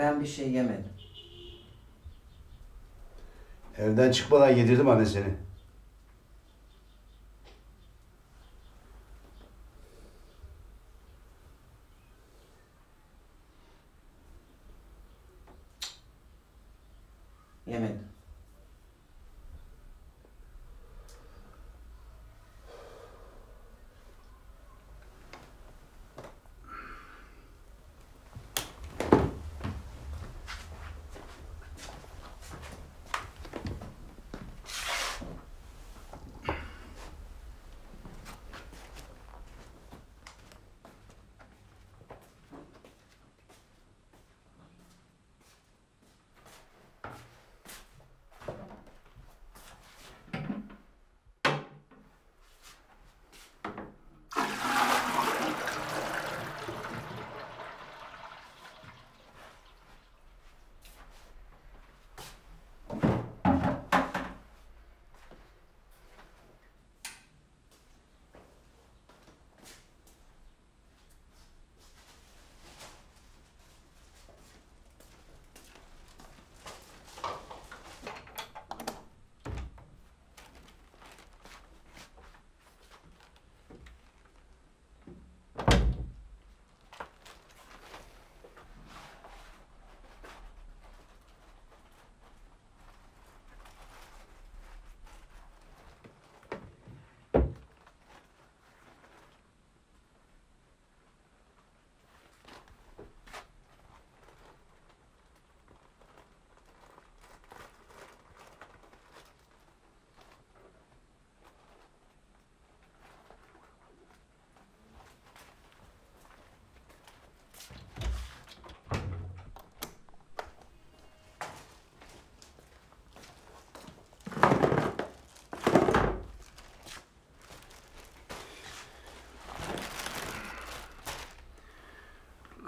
Ben bir şey yemedim. Evden çıkmadan yedirdim anne seni. Yemedim.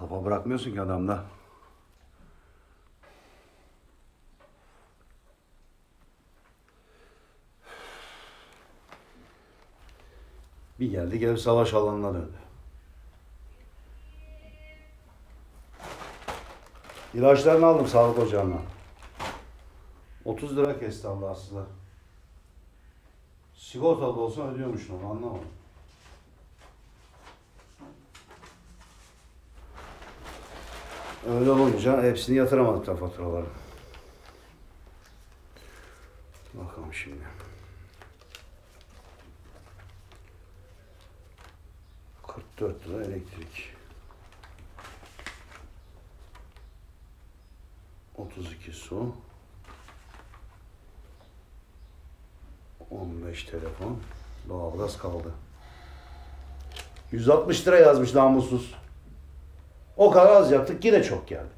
Kafa bırakmıyorsun ki adamda. Bir geldik ev savaş alanına döndü. İlaçlarını aldım sağlık ocağından. 30 lira kesti Allah'sızlar. Sigortalı olsa ödüyormuş onu, anlamadım. Öyle olunca hepsini yatıramadık da faturaları. Bakalım şimdi. $44 elektrik. 32 su. 15 telefon. Doğalgaz kaldı. 160 lira yazmış namussuz. O kadar az yaptık, yine çok geldi.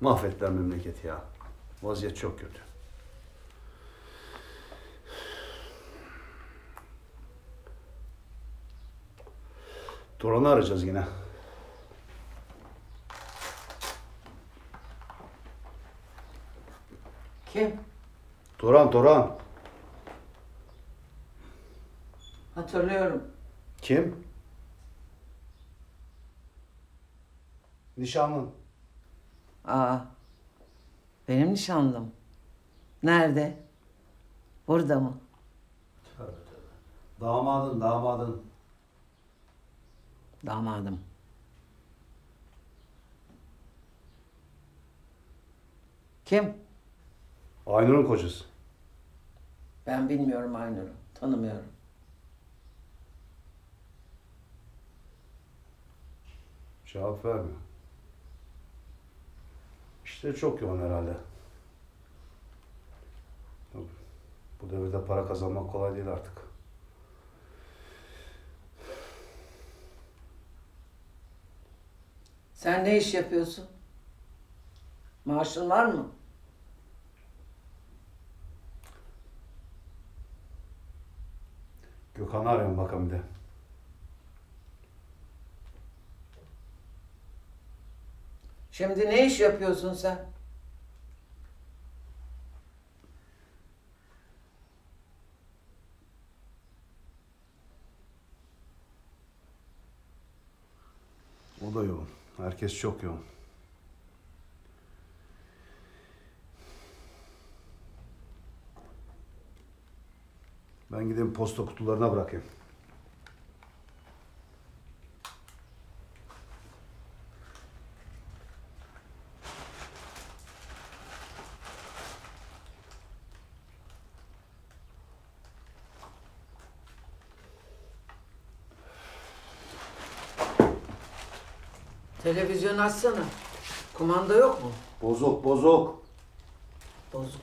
Mahvettiler memleketi ya. Vaziyet çok kötü. Turan'ı arayacağız yine. Kim? Turan, Turan. Hatırlıyorum. Kim? Nişanlın. Aa, benim nişanlım. Nerede? Burada mı? Tövbe tövbe. Damadın, damadın. Damadım. Kim? Aynur'un kocası. Ben bilmiyorum Aynur'u, tanımıyorum. Cevap verme. İşte çok yoğun herhalde. Bu devirde para kazanmak kolay değil artık. Sen ne iş yapıyorsun? Maaşın var mı? Gökhan'ı arayayım bakalım bir de. Şimdi ne iş yapıyorsun sen? O da yoğun. Herkes çok yoğun. Ben gideyim posta kutularına bırakayım. Televizyon açsana. Kumanda yok mu? Bozuk, bozuk. Bozuk.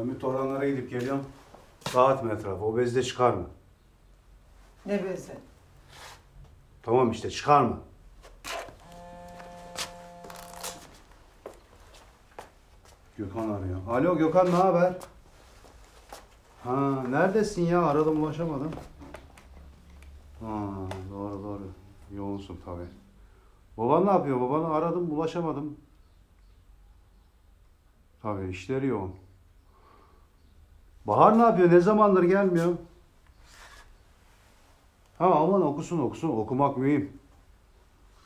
Ömür oranlara gidip geliyorum. Saat mi etrafı? O bezde çıkar mı? Ne bezi? Tamam işte, çıkar mı? Gökhan arıyor. Alo Gökhan, ne haber? Ha, neredesin ya? Aradım, ulaşamadım. Ha, doğru doğru. Yoğunsun tabii. Baban ne yapıyor? Babanı aradım, ulaşamadım. Tabii işleri yoğun. Bahar ne yapıyor? Ne zamandır gelmiyor? Ha aman okusun okusun. Okumak mühim.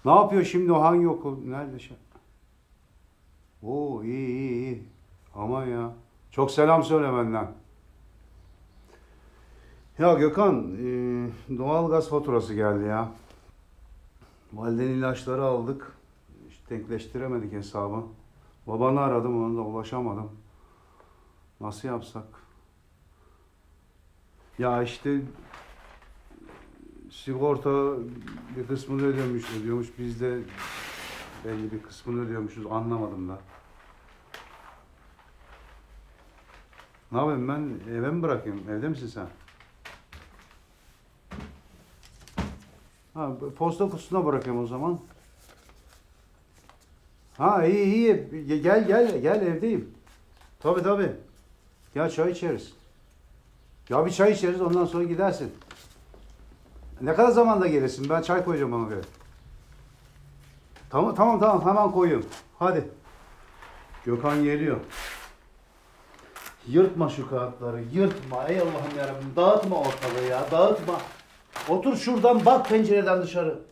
Ne yapıyor şimdi? O hangi okul? Nerede şey? Oo iyi iyi iyi. Aman ya. Çok selam söyle benden. Ya Gökhan doğalgaz faturası geldi ya. Validen ilaçları aldık. İşte denkleştiremedik hesabı. Babanı aradım. Ona da ulaşamadım. Nasıl yapsak? Ya işte sigorta bir kısmını ödüyormuş, biz de belli bir kısmını ödüyormuşuz, anlamadım da. Ne yapayım ben, eve mi bırakayım, evde misin sen? Ha, posta kutusuna bırakayım o zaman. Ha iyi iyi, gel gel gel, evdeyim. Tabii tabii, gel çay içeriz. Ya bir çay içeriz, ondan sonra gidersin. Ne kadar zamanda gelirsin? Ben çay koyacağım ona göre. Tamam, tamam, tamam. Hemen koyuyorum. Hadi. Gökhan geliyor. Yırtma şu kağıtları, yırtma. Ey Allah'ım yarabbim, dağıtma ortalığı ya, dağıtma. Otur şuradan, bak pencereden dışarı.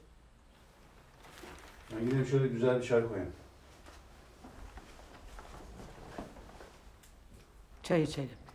Ben gideyim şöyle güzel bir çay koyayım. Çay içelim.